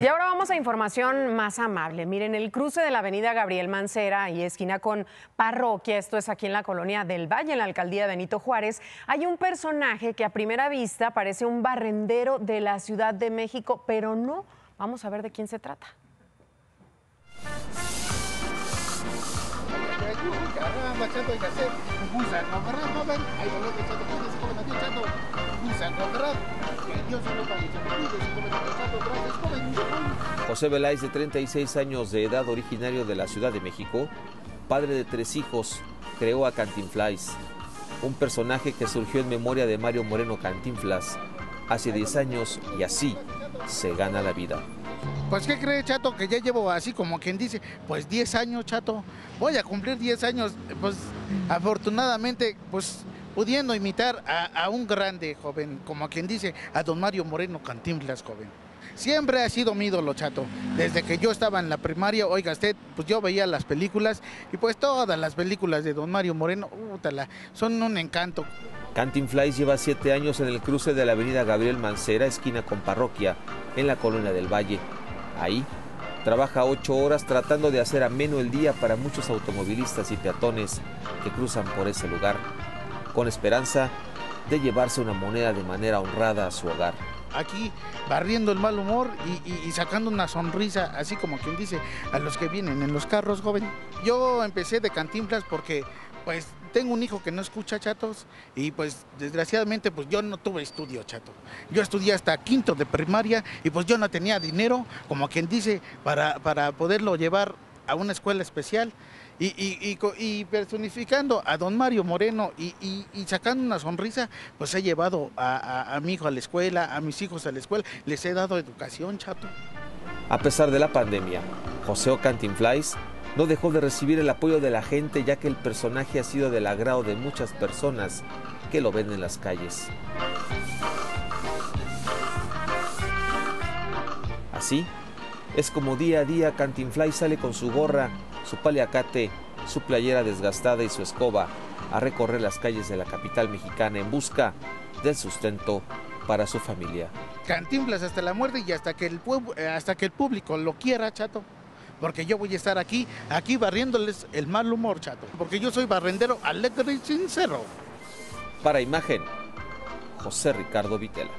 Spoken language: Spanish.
Y ahora vamos a información más amable. Miren, el cruce de la avenida Gabriel Mancera y esquina con Parroquia, esto es aquí en la colonia del Valle, en la alcaldía de Benito Juárez, hay un personaje que a primera vista parece un barrendero de la Ciudad de México, pero no. Vamos a ver de quién se trata. José Velaiz, de 36 años de edad, originario de la Ciudad de México, padre de 3 hijos, creó a Cantinflas, un personaje que surgió en memoria de Mario Moreno Cantinflas hace 10 años y así se gana la vida. Pues ¿qué cree, Chato? Que ya llevo así como quien dice, pues 10 años, Chato, voy a cumplir 10 años, pues afortunadamente, pues pudiendo imitar a un grande, joven, como quien dice, a don Mario Moreno Cantinflas, joven. Siempre ha sido mi ídolo, Chato, desde que yo estaba en la primaria, oiga usted, pues yo veía las películas y pues todas las películas de don Mario Moreno, son un encanto. Cantinflas lleva 7 años en el cruce de la avenida Gabriel Mancera, esquina con Parroquia, en la colonia del Valle. Ahí trabaja 8 horas tratando de hacer ameno el día para muchos automovilistas y peatones que cruzan por ese lugar, con esperanza de llevarse una moneda de manera honrada a su hogar. Aquí barriendo el mal humor y sacando una sonrisa, así como quien dice, a los que vienen en los carros, joven. Yo empecé de Cantinflas porque pues tengo un hijo que no escucha, Chatos, y pues desgraciadamente pues yo no tuve estudio, Chato. Yo estudié hasta 5º de primaria y pues yo no tenía dinero, como quien dice, para poderlo llevar a una escuela especial y personificando a don Mario Moreno y sacando una sonrisa, pues he llevado a mi hijo a la escuela, a mis hijos a la escuela, les he dado educación, Chato. A pesar de la pandemia, José Cantinflas no dejó de recibir el apoyo de la gente, ya que el personaje ha sido del agrado de muchas personas que lo ven en las calles. Así es como día a día Cantinflas sale con su gorra, su paliacate, su playera desgastada y su escoba a recorrer las calles de la capital mexicana en busca del sustento para su familia. Cantinflas hasta la muerte y hasta que el público lo quiera, Chato. Porque yo voy a estar aquí barriéndoles el mal humor, Chato. Porque yo soy barrendero alegre y sincero. Para Imagen, José Ricardo Vitela.